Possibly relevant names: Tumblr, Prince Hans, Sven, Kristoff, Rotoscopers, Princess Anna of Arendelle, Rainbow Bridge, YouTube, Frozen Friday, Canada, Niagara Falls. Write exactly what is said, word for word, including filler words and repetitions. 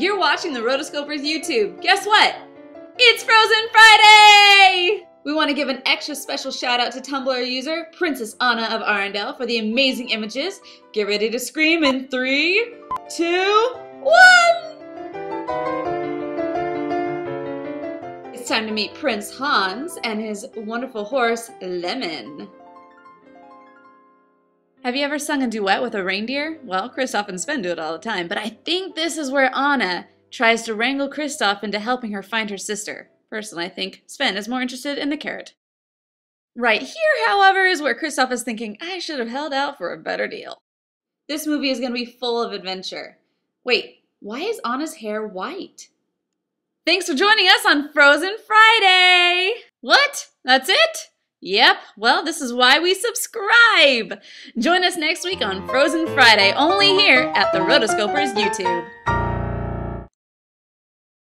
You're watching the Rotoscopers YouTube. Guess what? It's Frozen Friday! We want to give an extra special shout out to Tumblr user Princess Anna of Arendelle for the amazing images. Get ready to scream in three, two, one! It's time to meet Prince Hans and his wonderful horse, Lemon. Have you ever sung a duet with a reindeer? Well, Kristoff and Sven do it all the time, but I think this is where Anna tries to wrangle Kristoff into helping her find her sister. Personally, I think Sven is more interested in the carrot. Right here, however, is where Kristoff is thinking, I should have held out for a better deal. This movie is going to be full of adventure. Wait, why is Anna's hair white? Thanks for joining us on Frozen Friday! What? That's it? Yep, well, this is why we subscribe! Join us next week on Frozen Friday, only here at the Rotoscopers YouTube.